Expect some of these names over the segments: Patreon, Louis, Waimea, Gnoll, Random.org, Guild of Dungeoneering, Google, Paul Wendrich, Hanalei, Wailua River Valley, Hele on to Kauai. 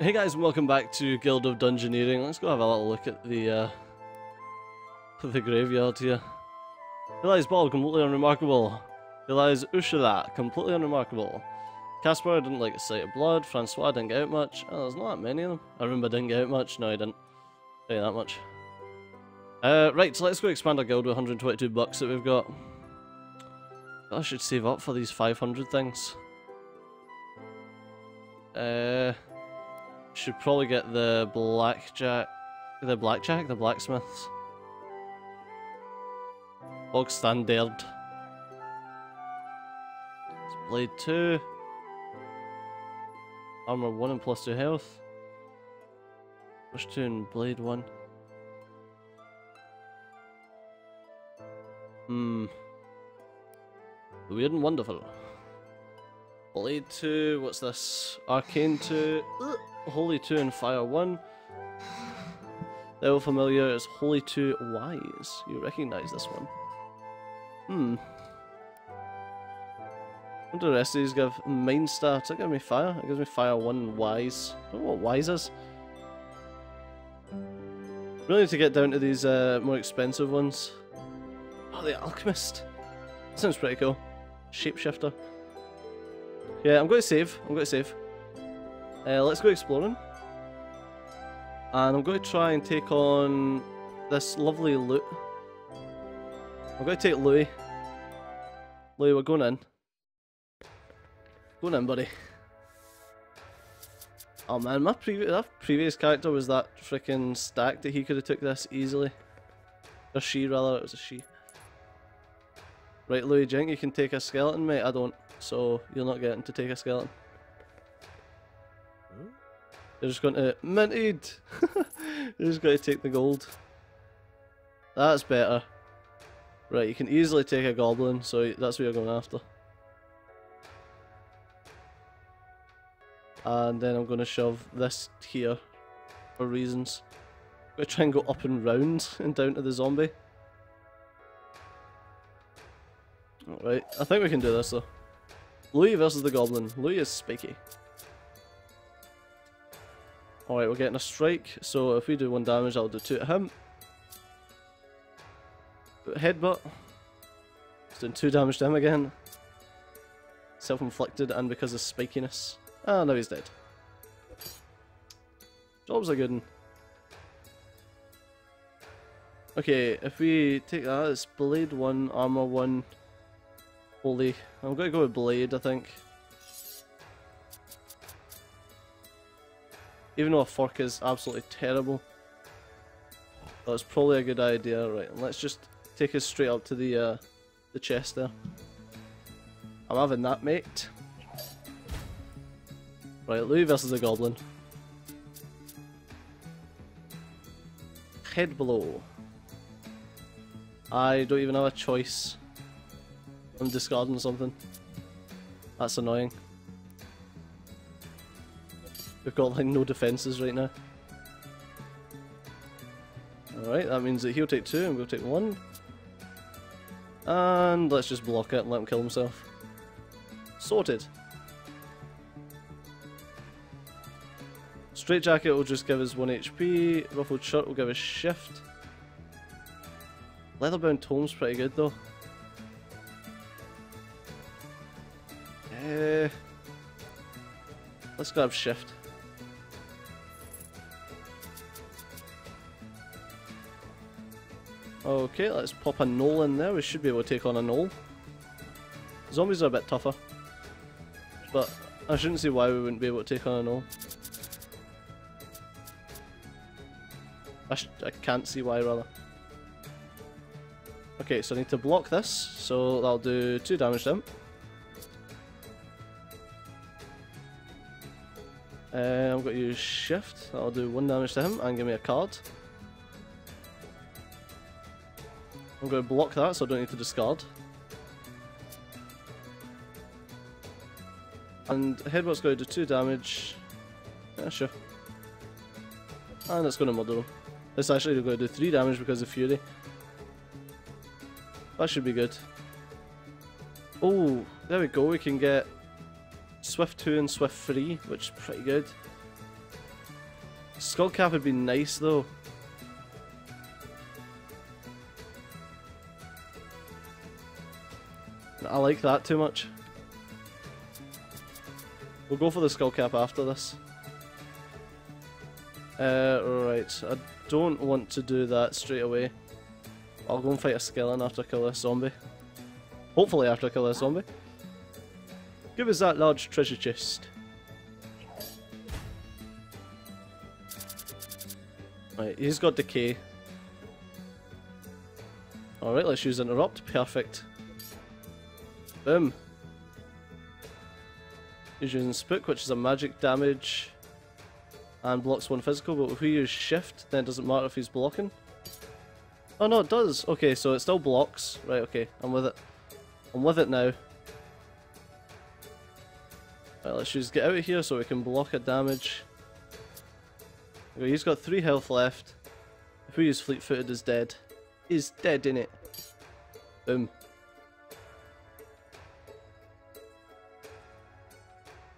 Hey guys, and welcome back to Guild of Dungeoneering. Let's go have a little look at the graveyard here. He lies bald, completely unremarkable. He lies Usharat, completely unremarkable. Caspar, I didn't like a sight of blood. Francois, I didn't get out much. Oh, there's not that many of them. I remember didn't get out much. No, I didn't. Tell you that much. Right, so let's go expand our guild with 122 bucks that we've got. I should save up for these 500 things. Should probably get the blackjack, the blacksmiths. Bog standard. It's blade 2. Armor 1 and plus 2 health. Push 2 and blade 1. Weird and wonderful. Blade 2, what's this? Arcane 2, Holy 2 and Fire 1. The old familiar is Holy 2 Wise. You recognise this one. What do the rest of these give? Mind Star, does that give me Fire? It gives me Fire 1 and Wise. I don't know what Wise is. Really need to get down to these more expensive ones. Oh, the Alchemist. That sounds pretty cool. Shapeshifter. Yeah, I'm going to save. Let's go exploring. And I'm going to try and take on this lovely loot. I'm going to take Louis. Louis, we're going in. Going in, buddy. Oh man, that previous character was that freaking stack that he could have took this easily. Or she, rather. It was a she. Right, Louis, do you think you can take a skeleton, mate? I don't. So, you're not getting to take a skeleton. You're just going to... Minted! You're just going to take the gold. That's better. Right, you can easily take a goblin, so that's what you're going after. And then I'm going to shove this here. For reasons. I'm going to try and go up and round and down to the zombie. Alright, I think we can do this though. Louis versus the goblin. Louis is spiky. Alright, we're getting a strike, so if we do 1 damage, I'll do 2 to him. Headbutt. He's doing 2 damage to him again. Self-inflicted, and because of spikiness. Ah, now he's dead. Job's a good one. Okay, if we take that, it's blade 1, armor 1. Holy. I'm going to go with blade, I think. Even though a fork is absolutely terrible, that's probably a good idea. Right, let's just take us straight up to the chest there. I'm having that, mate. Right, Louis versus the goblin. Head blow. I don't even have a choice. I'm discarding something. That's annoying. We've got like no defenses right now. Alright, that means that he'll take 2 and we'll take 1. And let's just block it and let him kill himself. Sorted. Straight jacket will just give us 1 HP. Ruffled shirt will give us shift. Leatherbound tome's pretty good though. Let's grab shift. Okay, let's pop a gnoll in there. We should be able to take on a gnoll. Zombies are a bit tougher, but I shouldn't see why we wouldn't be able to take on a gnoll. I can't see why, rather. Okay, so I need to block this, so that'll do 2 damage to him. I'm going to use shift, that'll do 1 damage to him and give me a card. I'm going to block that so I don't need to discard. And headbutt's going to do 2 damage. Yeah, sure. And it's going to murder him. It's actually going to do 3 damage because of fury. That should be good. Oh, there we go, we can get Swift 2 and Swift 3, which is pretty good. Skullcap would be nice though. I like that too much. We'll go for the Skullcap after this. Right, I don't want to do that straight away. I'll go and fight a skeleton after I kill this zombie. Hopefully after I kill this zombie. Give us that large treasure chest. Right, he's got decay. Alright, let's use interrupt. Perfect. Boom. He's using spook, which is a magic damage and blocks one physical, but if we use shift, then it doesn't matter if he's blocking. Oh no, it does! Okay, so it still blocks. Right, okay, I'm with it. I'm with it now. Right, let's just get out of here so we can block a damage. Okay, he's got 3 health left. If we use fleet footed, is dead. He's dead, innit? Boom.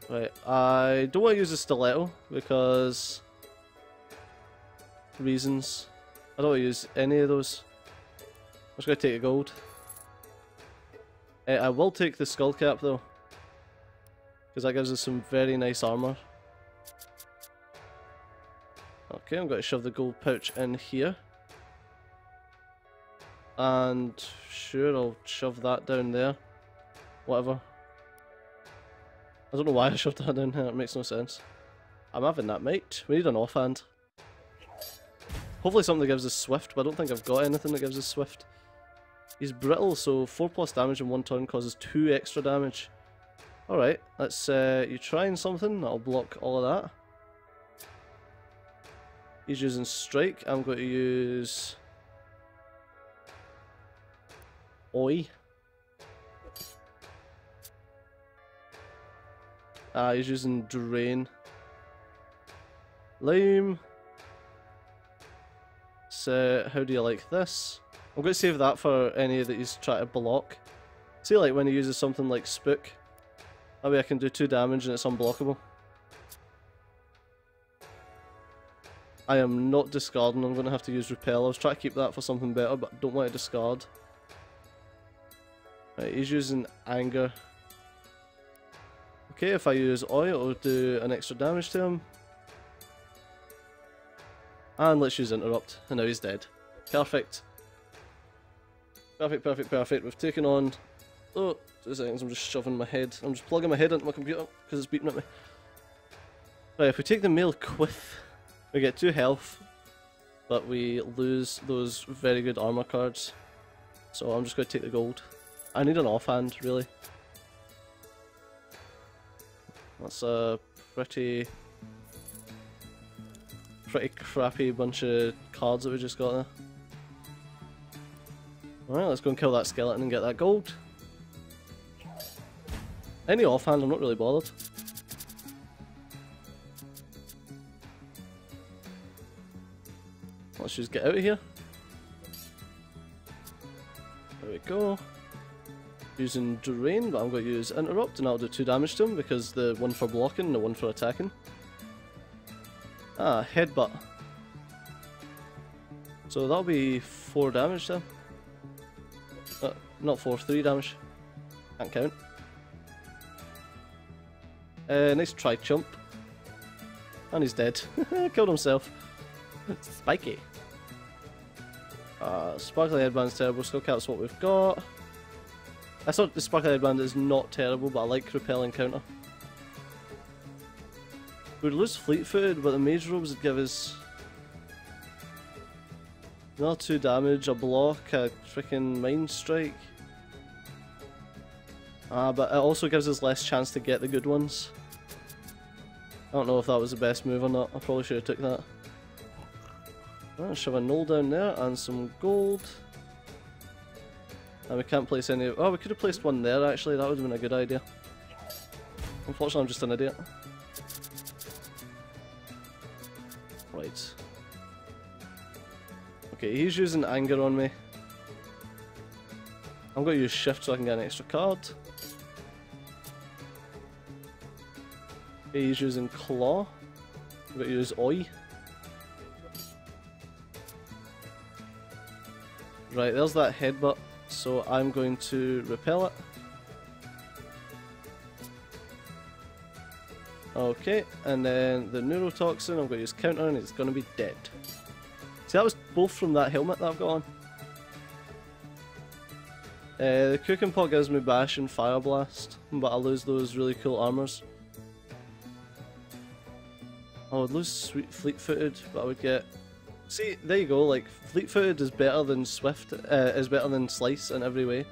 Right, I don't want to use the stiletto because reasons. I don't want to use any of those. I'm just going to take the gold. I will take the skull cap though, because that gives us some very nice armor. Okay, I'm going to shove the gold pouch in here. And sure, I'll shove that down there. Whatever. I don't know why I shoved that in here, it makes no sense. I'm having that, mate. We need an offhand. Hopefully something that gives us swift, but I don't think I've got anything that gives us swift. He's brittle, so 4 plus damage in one turn causes 2 extra damage. Alright, let's, you trying something, that'll block all of that. He's using strike, I'm going to use... Oi. Ah, he's using drain. Lime. So, how do you like this? I'm going to save that for any that he's trying to block. See, like when he uses something like spook. That way I can do 2 damage and it's unblockable. I am not discarding, I'm going to have to use repel. I was trying to keep that for something better, but I don't want to discard. Right, he's using anger. Okay, if I use oil, it'll do an extra damage to him. And let's use interrupt, and now he's dead. Perfect. Perfect, perfect, perfect. We've taken on... Oh, 2 seconds, I'm just shoving my head. I'm just plugging my head into my computer, because it's beeping at me. Right, if we take the male Quith, we get 2 health, but we lose those very good armor cards. So I'm just going to take the gold. I need an offhand, really. That's a pretty crappy bunch of cards that we just got there. Alright, let's go and kill that skeleton and get that gold. Any offhand, I'm not really bothered. Let's just get out of here. There we go. Using drain, but I'm going to use interrupt and that'll do 2 damage to him because the one for blocking and the one for attacking. Ah, headbutt. So that'll be 4 damage then. Not 4, 3 damage. Can't count. Nice try, chump. And he's dead. Killed himself. Spiky. Sparkly headband's terrible, skull cap's what we've got. I thought the Sparkle Headband is not terrible, but I like repelling counter. We'd lose fleet footed, but the mage robes would give us another 2 damage, a block, a freaking mind strike. Ah, but it also gives us less chance to get the good ones. I don't know if that was the best move or not, I probably should have took that. Right, shove a null down there and some gold. And we can't place any... Oh, we could have placed one there actually, that would have been a good idea. Unfortunately, I'm just an idiot. Right. Okay, he's using anger on me. I'm going to use shift so I can get an extra card. Okay, he's using claw. I'm going to use oi. Right, there's that headbutt, so I'm going to repel it. Okay, and then the neurotoxin, I'm going to use counter and it's going to be dead. See, that was both from that helmet that I've got on. The cooking pot gives me bash and fire blast, but I lose those really cool armors. I would lose sweet fleet-footed, but I would get... See, there you go, like, fleet-footed is better than swift, is better than slice in every way.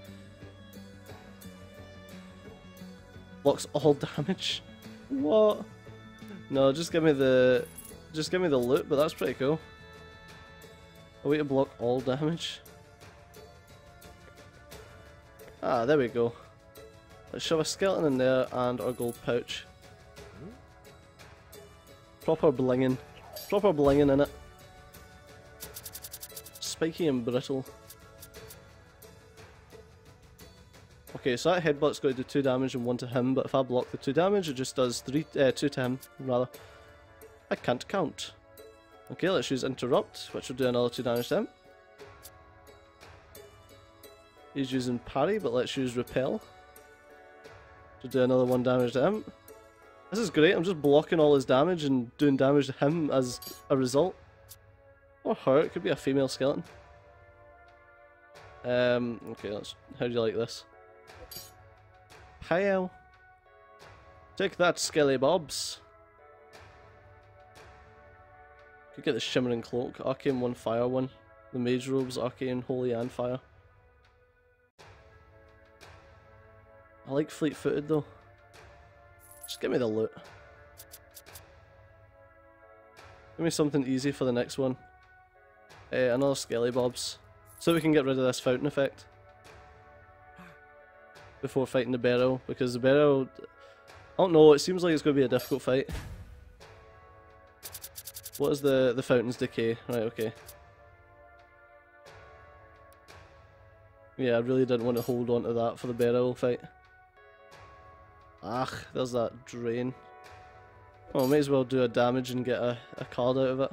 Blocks all damage. What? No, just give me the loot, but that's pretty cool. A way to block all damage. Ah, there we go. Let's shove a skeleton in there and our gold pouch. Proper blinging in it. Spiky and brittle. Okay, so that headbutt's going to do 2 damage and 1 to him, but if I block the 2 damage, it just does 2 to him, rather. I can't count. Okay, let's use interrupt, which will do another 2 damage to him. He's using parry, but let's use repel to do another 1 damage to him. This is great, I'm just blocking all his damage and doing damage to him as a result. Or her, it could be a female skeleton. Okay, how do you like this? Pile. Take that, Skelly Bobs. Could get the Shimmering Cloak, Arcane 1, Fire 1. The Mage Robes, Arcane, Holy and Fire. I like fleet footed though. Just give me the loot. Give me something easy for the next one. Another Skelly Bobs. So we can get rid of this fountain effect. Before fighting the barrel, because the barrel... I don't know, it seems like it's going to be a difficult fight. What is the fountain's decay? Right, okay. Yeah, I really didn't want to hold on to that for the barrel fight. Ah, there's that drain. Oh, may as well do a damage and get a card out of it.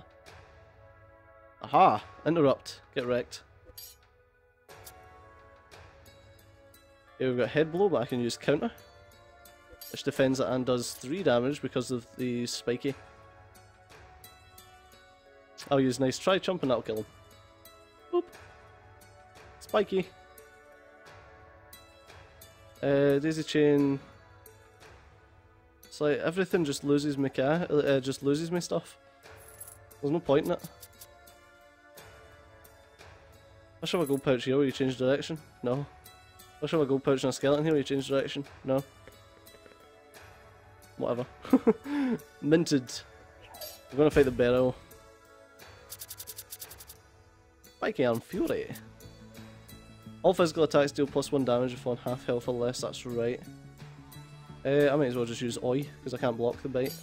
Aha! Interrupt. Get wrecked. Here we've got head blow, but I can use counter, which defends it and does 3 damage because of the spiky. I'll use nice try chump and that'll kill him. Boop. Spiky. Daisy chain. It's like everything just loses me stuff. There's no point in it. I shove a gold pouch here, will you change direction? No. I shove a gold pouch and a skeleton here, will you change direction? No. Whatever. Minted. We're gonna fight the barrel. Spiky Arm Fury. All physical attacks deal +1 damage if on half health or less, that's right. I might as well just use Oi, because I can't block the bite.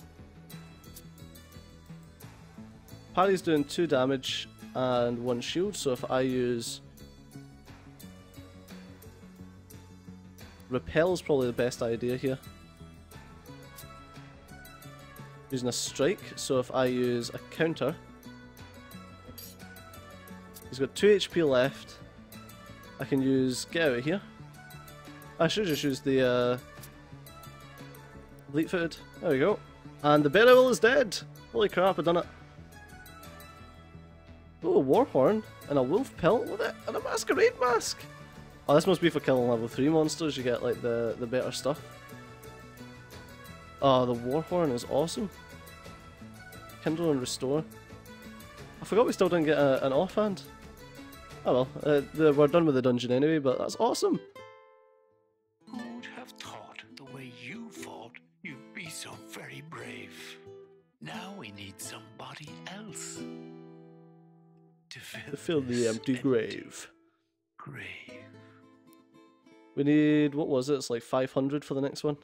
Parry's doing 2 damage and 1 shield, so if I use... Repel is probably the best idea here. Using a strike, so if I use a counter... He's got 2 HP left. I can use Get Out of Here. I should just use the... Fleet footed. There we go. And the barrel is dead! Holy crap, I've done it. Oh, a war horn and a wolf pelt with it and a masquerade mask! Oh, this must be for killing level 3 monsters, you get like the better stuff. Oh, the war horn is awesome. Kindle and restore. I forgot we still didn't get an offhand. Oh well, we're done with the dungeon anyway, but that's awesome! To fill the empty grave. We need, what was it? It's like 500 for the next one.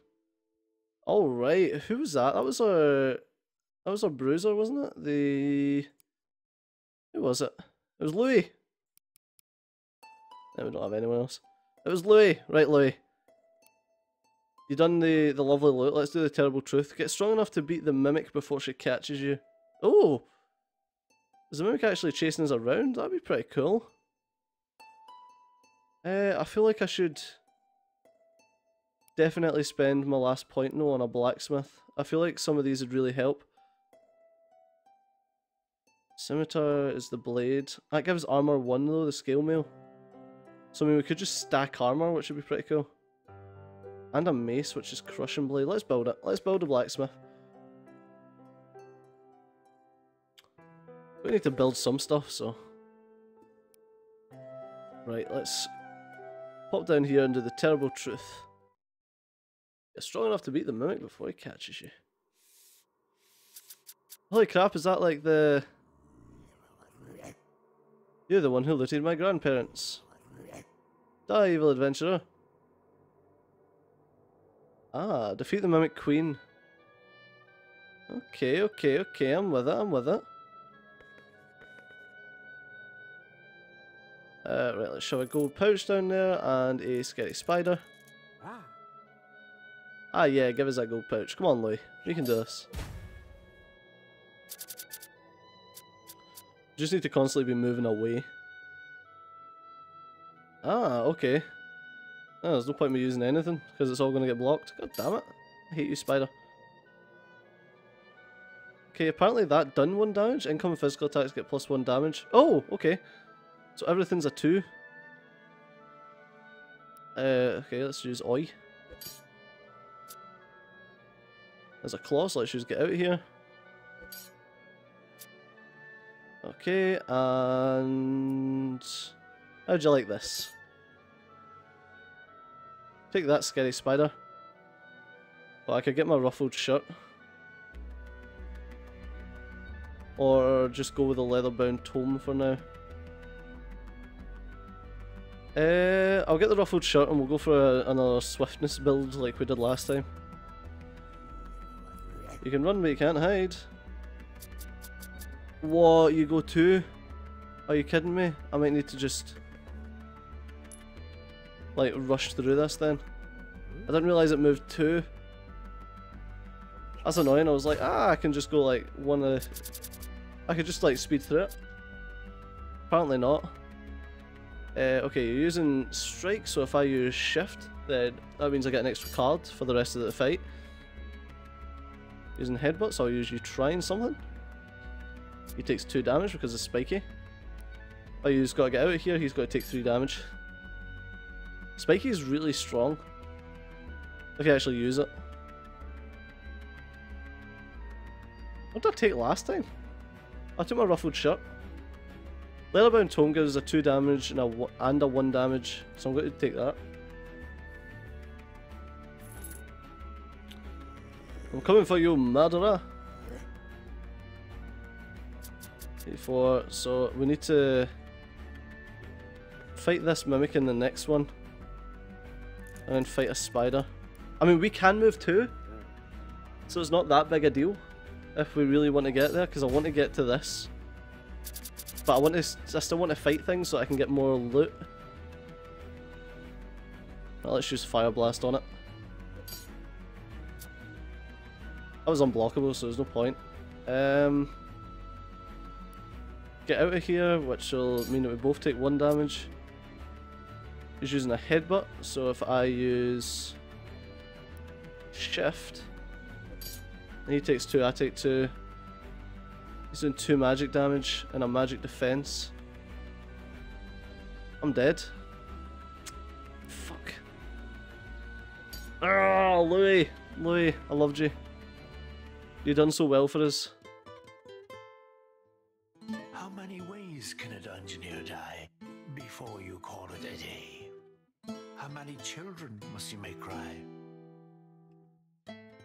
Alright, who was that? That was our bruiser, wasn't it? Who was it? It was Louis. No, we don't have anyone else. It was Louis. Right, Louis. You done the lovely loot. Let's do the terrible truth. Get strong enough to beat the mimic before she catches you. Oh! Is the mimic actually chasing us around? That'd be pretty cool. I feel like I should definitely spend my last point now on a blacksmith. I feel like some of these would really help. Scimitar is the blade. That gives armor 1 though, the scale mail. So I mean we could just stack armor, which would be pretty cool. And a mace, which is crushing blade. Let's build it. Let's build a blacksmith. We need to build some stuff, so... Right, let's pop down here under the terrible truth. You're strong enough to beat the mimic before he catches you. Holy crap, is that like the... You're the one who looted my grandparents. Die, evil adventurer. Ah, defeat the mimic queen. Okay, okay, okay, I'm with it, I'm with it. Right, let's shove a gold pouch down there and a scary spider. Ah yeah, give us that gold pouch. Come on, Louis. We can do this. Just need to constantly be moving away. Ah, okay. Oh, there's no point in me using anything, because it's all going to get blocked. God damn it. I hate you, spider. Okay, apparently that done 1 damage. Incoming physical attacks get +1 damage. Oh, okay. So everything's a 2. Okay, let's use Oi. There's a claw, so let's just get out of here. Okay, and... How'd you like this? Take that, scary spider. Well, I could get my ruffled shirt. Or just go with a leather-bound tome for now. I'll get the ruffled shirt and we'll go for another swiftness build like we did last time. You can run but you can't hide. What, you go too? Are you kidding me? I might need to just like rush through this then. I didn't realise it moved 2. That's annoying, I was like, ah, I can just go like one of the... I could just like speed through it. Apparently not. Okay, you're using strike, so if I use shift, then that means I get an extra card for the rest of the fight. Using headbutt, so I'll use you trying something. He takes 2 damage because it's spiky. Oh, he's got to get out of here, he's got to take 3 damage. Spiky is really strong, if you actually use it. What did I take last time? I took my ruffled shirt. Leatherbound Tome gives a 2 damage and a 1 damage, so I'm going to take that. I'm coming for you, murderer! 84, so we need to fight this mimic in the next one. And then fight a spider. I mean, we can move too, so it's not that big a deal if we really want to get there, because I want to get to this. But I still want to fight things so I can get more loot. Well, let's use Fire Blast on it. That was unblockable, so there's no point. Get out of here, which will mean that we both take 1 damage. He's using a headbutt, so if I use shift, and he takes 2, I take 2. He's doing 2 magic damage and a magic defense. I'm dead. Fuck. Oh, Louis! Louis, I loved you. You done so well for us. How many ways can a dungeoneer die before you call it a day? How many children must you make cry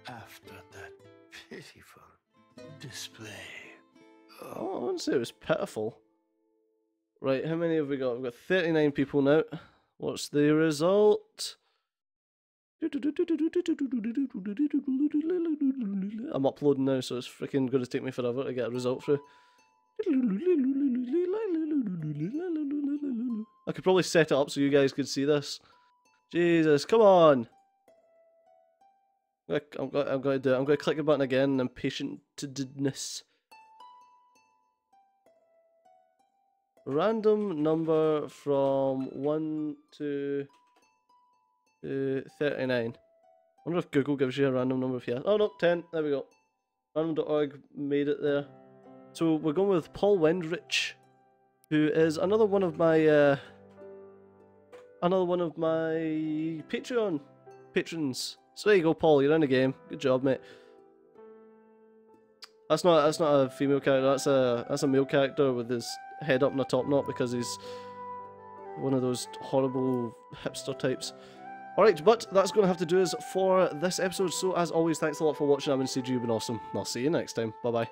after that pitiful display? Oh, I wouldn't say it was pitiful. Right, how many have we got? We've got 39 people now. What's the result? I'm uploading now, so it's freaking going to take me forever to get a result through. I could probably set it up so you guys could see this. Jesus, come on! I'm going to do it. I'm going to click the button again. I'm patient-ness. Random number from 1 to 39. I wonder if Google gives you a random number if you ask. Oh no, 10. There we go. Random.org made it there. So we're going with Paul Wendrich, who is another one of my Patreon patrons. So there you go, Paul. You're in the game. Good job, mate. That's not a female character. That's a male character with his head up in a top knot because he's one of those horrible hipster types. Alright, but that's going to have to do us for this episode. So as always, thanks a lot for watching. I'm CG. You've been awesome. I'll see you next time. Bye bye.